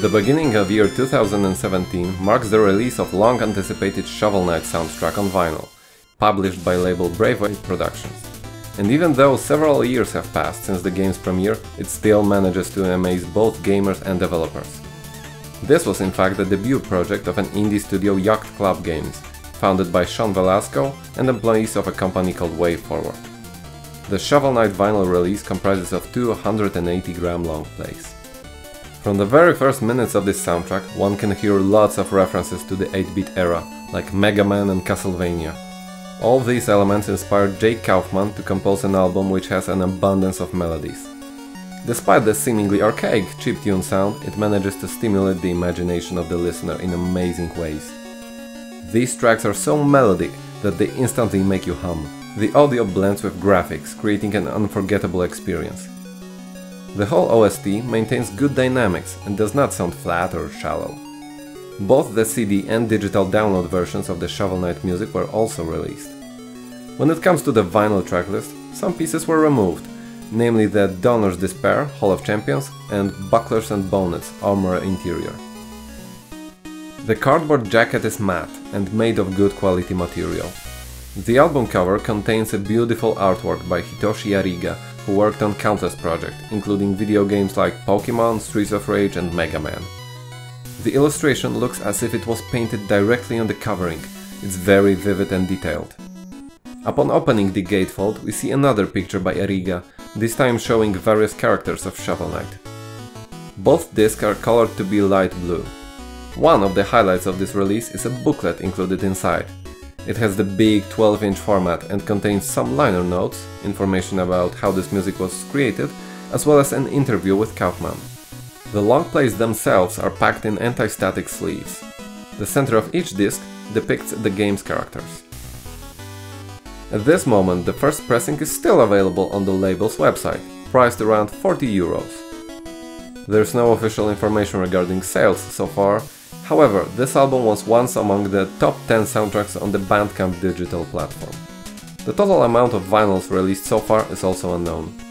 The beginning of year 2017 marks the release of long-anticipated Shovel Knight soundtrack on vinyl, published by label Brave Wave Productions. And even though several years have passed since the game's premiere, it still manages to amaze both gamers and developers. This was in fact the debut project of an indie studio, Yacht Club Games, founded by Sean Velasco and employees of a company called WayForward. The Shovel Knight vinyl release comprises of 280-gram long plays. From the very first minutes of this soundtrack, one can hear lots of references to the 8-bit era, like Mega Man and Castlevania. All these elements inspired Jake Kaufman to compose an album which has an abundance of melodies. Despite the seemingly archaic chiptune sound, it manages to stimulate the imagination of the listener in amazing ways. These tracks are so melodic that they instantly make you hum. The audio blends with graphics, creating an unforgettable experience. The whole OST maintains good dynamics and does not sound flat or shallow. Both the CD and digital download versions of the Shovel Knight music were also released. When it comes to the vinyl tracklist, some pieces were removed, namely the Donor's Despair, Hall of Champions, and Bucklers and Bonnets Armor Interior. The cardboard jacket is matte and made of good quality material. The album cover contains a beautiful artwork by Hitoshi Ariga, who worked on countless projects, including video games like Pokemon, Streets of Rage and Mega Man. The illustration looks as if it was painted directly on the covering. It's very vivid and detailed. Upon opening the gatefold, we see another picture by Ariga, this time showing various characters of Shovel Knight. Both discs are colored to be light blue. One of the highlights of this release is a booklet included inside. It has the big 12-inch format and contains some liner notes, information about how this music was created, as well as an interview with Kaufman. The long plays themselves are packed in anti-static sleeves. The center of each disc depicts the game's characters. At this moment, the first pressing is still available on the label's website, priced around €40. There's no official information regarding sales so far. However, this album was once among the top 10 soundtracks on the Bandcamp digital platform. The total amount of vinyls released so far is also unknown.